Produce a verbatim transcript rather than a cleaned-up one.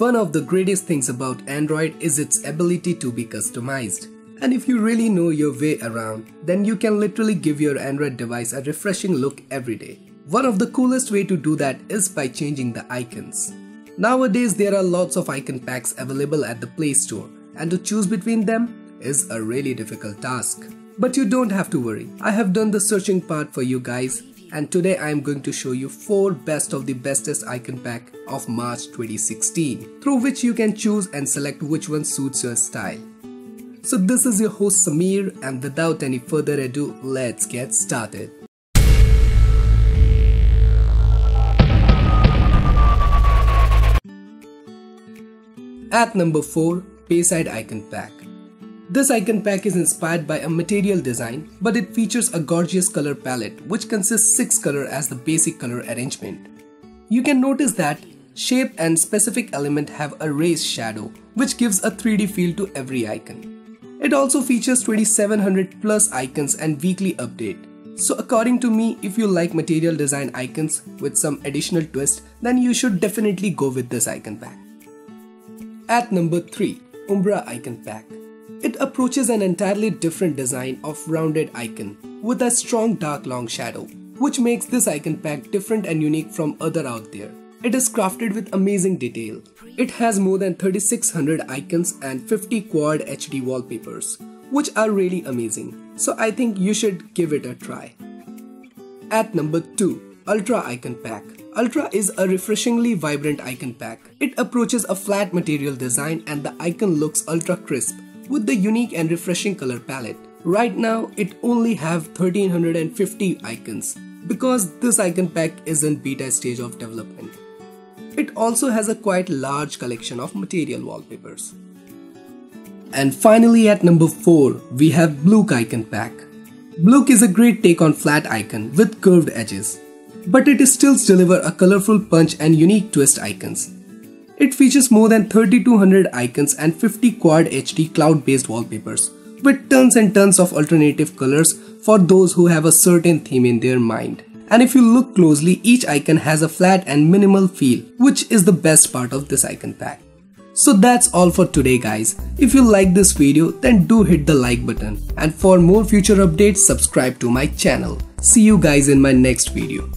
One of the greatest things about Android is its ability to be customized. And if you really know your way around, then you can literally give your Android device a refreshing look every day. One of the coolest way to do that is by changing the icons. Nowadays there are lots of icon packs available at the Play Store, and to choose between them is a really difficult task. But you don't have to worry, I have done the searching part for you guys, and today I am going to show you four best of the bestest icon pack of March twenty sixteen, through which you can choose and select which one suits your style. So this is your host Samir, and without any further ado, let's get started. At number four, Bayside Icon Pack. This icon pack is inspired by a material design, but it features a gorgeous color palette which consists six colors as the basic color arrangement. You can notice that shape and specific element have a raised shadow which gives a three D feel to every icon. It also features twenty-seven hundred plus icons and weekly update. So according to me, if you like material design icons with some additional twist, then you should definitely go with this icon pack. At number three, Umbra Icon Pack. It approaches an entirely different design of rounded icon with a strong dark long shadow, which makes this icon pack different and unique from other out there. It is crafted with amazing detail. It has more than thirty-six hundred icons and fifty quad H D wallpapers, which are really amazing. So I think you should give it a try. At number two, Ultra Icon Pack. Ultra is a refreshingly vibrant icon pack. It approaches a flat material design and the icon looks ultra crisp with the unique and refreshing color palette. Right now, it only have thirteen fifty icons because this icon pack is in beta stage of development. It also has a quite large collection of material wallpapers. And finally at number four, we have Beluk Icon Pack. Beluk is a great take on flat icon with curved edges, but it still delivers a colorful punch and unique twist icons. It features more than thirty-two hundred icons and fifty quad H D cloud-based wallpapers with tons and tons of alternative colors for those who have a certain theme in their mind. And if you look closely, each icon has a flat and minimal feel, which is the best part of this icon pack. So that's all for today guys. If you like this video, then do hit the like button, and for more future updates subscribe to my channel. See you guys in my next video.